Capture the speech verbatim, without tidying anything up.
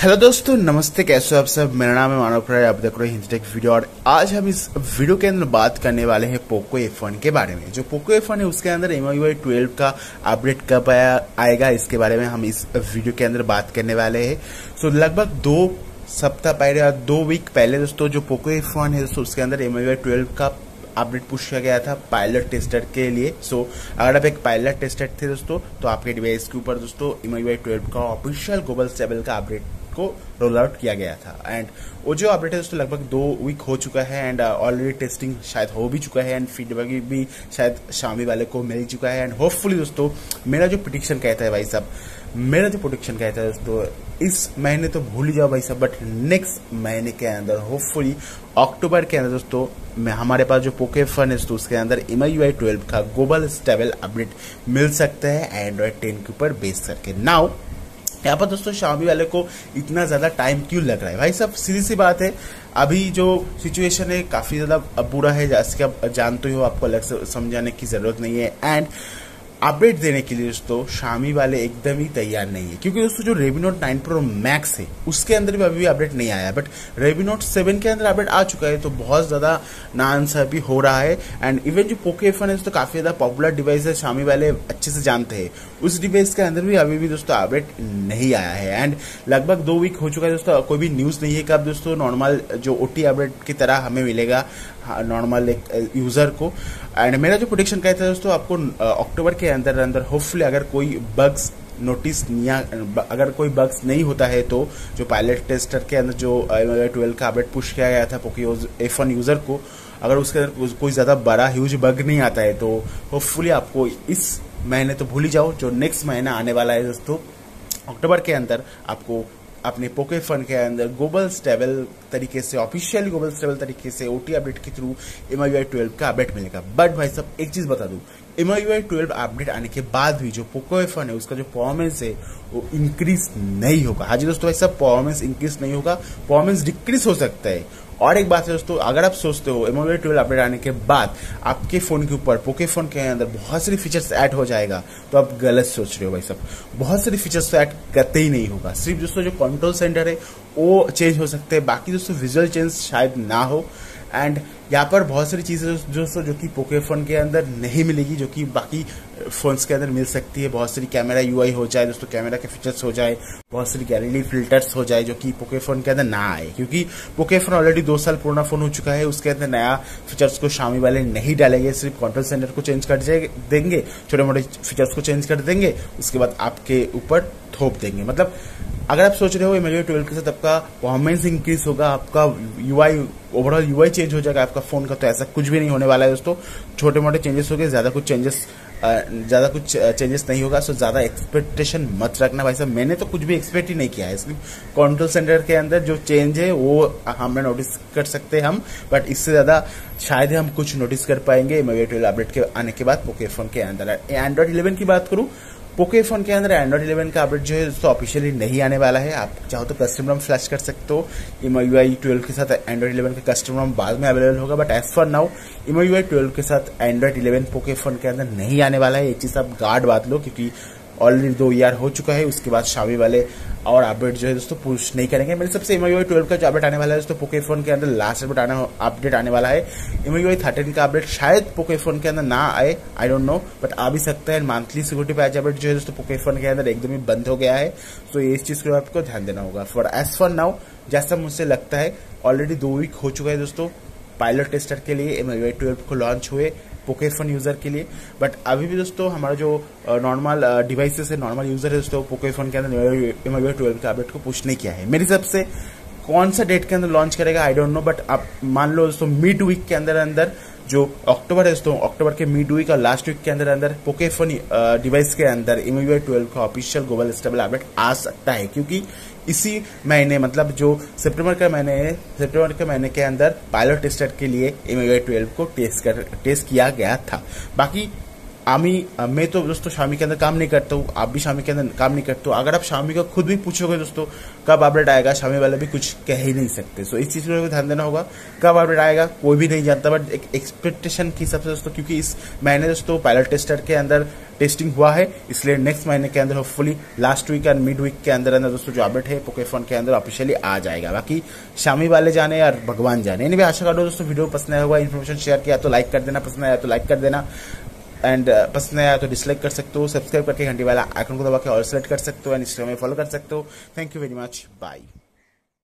Hello दोस्तों, नमस्ते। कैसे हो आप सब? मेरा नाम है मानव टेक, आप देख रहे हो मानव टेक वीडियो। और आज हम इस वीडियो के अंदर बात करने वाले हैं पोको एफ वन के बारे में। जो पोको एफ वन है उसके अंदर M I U I twelve का अपडेट कब आया आएगा इसके बारे में हम इस वीडियो के अंदर बात करने वाले हैं। सो लगभग दो सप्ताह पहले या दो वीक पहले दोस्तों जो पोको एफ वन है दोस्तों उसके अंदर M I U I twelve का अपडेट पुश किया गया था पायलट टेस्टर के लिए। सो so, अगर आप एक पायलट टेस्टर थे दोस्तों तो आपके डिवाइस के ऊपर दोस्तों M I U I twelve का ऑफिशियल ग्लोबल स्टेबल का अपडेट को रोल आउट किया गया था। एंड वो जो अपडेट है दोस्तों लगभग दो वीक हो चुका है एंड ऑलरेडी टेस्टिंग शायद हो भी चुका है एंड फीडबैक भी शायद शामी वाले को मिल चुका है। एंड होपफुली दोस्तों मेरा जो प्रेडिक्शन कहता है भाई साहब, मेरा जो प्रेडिक्शन कहता है दोस्तों इस महीने तो भूल ही जाओ भाई साहब, बट नेक्स्ट महीने के अंदर होपफुली अक्टूबर के अंदर दोस्तों में हमारे पास जो पोको एफ वन है उसके अंदर M I U I twelve का ग्लोबल स्टेबल अपडेट मिल सकता है एंड्रॉयड टेन के ऊपर बेस करके। नाउ यहाँ पर दोस्तों शामी वाले को इतना ज़्यादा टाइम क्यों लग रहा है भाई साहब? सीधी सी बात है, अभी जो सिचुएशन है काफ़ी ज़्यादा बुरा है, जैसे कि आप जानते हो, आपको अलग से समझाने की ज़रूरत नहीं है। एंड अपडेट देने के लिए दोस्तों शामी वाले एकदम ही तैयार नहीं है, क्योंकि दोस्तों जो रेवनोट नाइन प्रो मैक्स है उसके अंदर भी अभी भी अपडेट नहीं आया, बट रेवनोट सेवन के अंदर अपडेट आ चुका है। तो बहुत ज़्यादा नानसा भी हो रहा है। एंड इवन जो पोको एफ वन है दोस्तों काफ़ी ज़्यादा पॉपुलर डिवाइस है, शामी वाले अच्छे से जानते हैं, उस डिवाइस के अंदर भी अभी भी दोस्तों अपडेट नहीं आया है। एंड लगभग दो वीक हो चुका है दोस्तों, कोई भी न्यूज़ नहीं है कि अब दोस्तों नॉर्मल जो ओ टी अपडेट की तरह हमें मिलेगा नॉर्मल एक यूज़र को। एंड मेरा जो प्रोडिक्शन कहता है दोस्तों आपको अक्टूबर के अंदर अंदर होपफुली अगर कोई बग्स नोटिस नहीं, अगर कोई बग्स नहीं होता है तो जो पायलट टेस्टर के अंदर जो M I U I twelve का अपडेट पुश किया गया था पोको एफ वन यूज़र को, अगर उसके अंदर कोई ज़्यादा बड़ा ह्यूज बग नहीं आता है तो होपफुली आपको इस महीने तो भूल ही जाओ, जो नेक्स्ट महीना आने वाला है दोस्तों अक्टूबर के अंदर, आपको अपने पोको एफ वन के अंदर ग्लोबल स्टेबल तरीके से, ऑफिशियल ग्लोबल स्टेबल तरीके से ओटी अपडेट के through M I U I twelve का अपडेट मिलेगा। बट भाई साहब एक चीज़ बता दूं, M I U I twelve update आने के बाद भी जो पोको एफ वन है उसका जो परफॉर्मेंस है वो इंक्रीज नहीं होगा। हाँ जी दोस्तों, भाई साहब परफॉर्मेंस इंक्रीज नहीं होगा, परफॉर्मेंस डिक्रीज हो सकता है। और एक बात है दोस्तों, अगर आप सोचते हो M I U I twelve update आने के बाद आपके फ़ोन के ऊपर पोको फोन के अंदर बहुत सारी फीचर्स ऐड हो जाएगा, तो आप गलत सोच रहे हो भाई साहब। बहुत सारी फीचर्स तो ऐड करते ही नहीं होगा, सिर्फ दोस्तों जो कंट्रोल सेंटर है वो चेंज हो सकते हैं, बाकी दोस्तों विजुअल चेंज शायद ना हो। एंड यहाँ पर बहुत सारी चीज़ें दोस्तों जो कि पोको फोन के अंदर नहीं मिलेगी, जो कि बाकी फोन्स के अंदर मिल सकती है। बहुत सारी कैमरा यूआई हो जाए दोस्तों, कैमरा के फीचर्स हो जाए, बहुत सारी गैलरी फिल्टर्स हो जाए जो कि पोको फोन के अंदर ना आए, क्योंकि पोको फोन ऑलरेडी दो साल पुराना फोन हो चुका है, उसके अंदर नया फीचर्स को शामी वाले नहीं डालेंगे, सिर्फ कंट्रोल सेंटर को चेंज कर देंगे, छोटे मोटे फीचर्स को चेंज कर देंगे, उसके बाद आपके ऊपर थोप देंगे। मतलब अगर आप सोच रहे हो M I U I twelve के साथ आपका परफॉर्मेंस इंक्रीज होगा, आपका यूआई ओवरऑल यूआई चेंज हो जाएगा आपका फोन का, तो ऐसा कुछ भी नहीं होने वाला है दोस्तों। छोटे मोटे चेंजेस हो गए, ज़्यादा कुछ चेंजेस ज़्यादा कुछ चेंजेस नहीं होगा। सो ज़्यादा एक्सपेक्टेशन मत रखना भाई साहब, मैंने तो कुछ भी एक्सपेक्ट ही नहीं किया है। सिर्फ कंट्रोल सेंटर के अंदर जो चेंज है वो हमें नोटिस कर सकते हैं हम, बट इससे ज़्यादा शायद हम कुछ नोटिस कर पाएंगे M I U I twelve update के आने के बाद पोको फोन के अंदर। एंड्रॉइड इलेवन की बात करूँ, पोको फोन के अंदर एंड्रॉइड इलेवन का अपडेट जो है दोस्तों ऑफिशियली नहीं आने वाला है। आप चाहो तो कस्टम रॉम फ्लैश कर सकते हो, M I U I twelve के साथ एंड्रॉइड इलेवन का कस्टम रॉम बाद में अवेलेबल होगा, but as for now M I U I twelve के साथ एंड्रॉइड इलेवन पोको फोन के अंदर नहीं आने वाला है। ये चीज़ आप गार्ड बात लो, क्योंकि ऑलरेडी दो ईयर हो चुका है, उसके बाद शामी वाले और अपडेट जो है दोस्तों पुश नहीं करेंगे। मेरे सबसे M I U I twelve का जो अपडेट आने वाला है दोस्तों पोको फोन के अंदर लास्ट अपडेट आना अपडेट आने वाला है। M I U I thirteen का अपडेट शायद पोको फोन के अंदर ना आए, आई डोंट नो, बट आ भी सकता है। मंथली सिक्योरिटी पैच अपडेट जो है दोस्तों पोको फोन के अंदर एकदम ही बंद हो गया है, तो ये इस चीज़ को आपको ध्यान देना होगा। फॉर एज फॉर नाउ जैसा मुझसे लगता है ऑलरेडी दो वीक हो चुका है दोस्तों पायलट टेस्टर के लिए M I U I twelve को लॉन्च हुए पोको फोन यूज़र के लिए, बट अभी भी दोस्तों हमारा जो नॉर्मल डिवाइसेस है, नॉर्मल यूज़र है दोस्तों पोको फोन के अंदर M I U I twelve के अपडेट को पुश नहीं किया है। मेरे हिसाब से कौन सा डेट के अंदर लॉन्च करेगा आई डोंट नो, बट आप मान लो दोस्तों मिड वीक के अंदर अंदर जो अक्टूबर है दोस्तों, अक्टूबर के मिड वीक और लास्ट वीक के अंदर अंदर पोको फोन डिवाइस के अंदर M I U I twelve का ऑफिशियल ग्लोबल स्टेबल अपडेट आ सकता है, क्योंकि इसी महीने मतलब जो सितंबर का महीने है, सितंबर के महीने के अंदर पायलट टेस्टर के लिए M I U I twelve को टेस्ट कर टेस्ट किया गया था। बाकी आमी मैं तो दोस्तों शामी के अंदर काम नहीं करता हूँ, आप भी शामी के अंदर काम नहीं करते हो। अगर आप शामी को खुद भी पूछोगे दोस्तों कब अपडेट आएगा, शामी वाले भी कुछ कह ही नहीं सकते। सो इस चीज़ पर ध्यान देना होगा, कब अपडेट आएगा कोई भी नहीं जानता, बट एक एक्सपेक्टेशन के हिसाब से दोस्तों, क्योंकि इस महीने दोस्तों पायलट टेस्टर के अंदर टेस्टिंग हुआ है, इसलिए नेक्स्ट महीने के अंदर hopefully last week and mid week के अंदर अंदर दोस्तों जो अपडेट है पोको एफ वन के अंदर ऑफिशियली आ जाएगा। बाकी शामी वाले जाने यार भगवान जाने। यानी भी आशा कर दो दोस्तों वीडियो पसंद आया होगा, इन्फॉर्मेशन शेयर किया तो लाइक कर देना, पसंद आया तो लाइक कर देना एंड पसंद आया तो डिसलाइक कर सकते हो। सब्सक्राइब करके घंटी वाला आइकन को दबा के और सेलेक्ट कर सकते हो एंड इंस्टाग्राम में फॉलो कर सकते हो। Thank you very much, bye.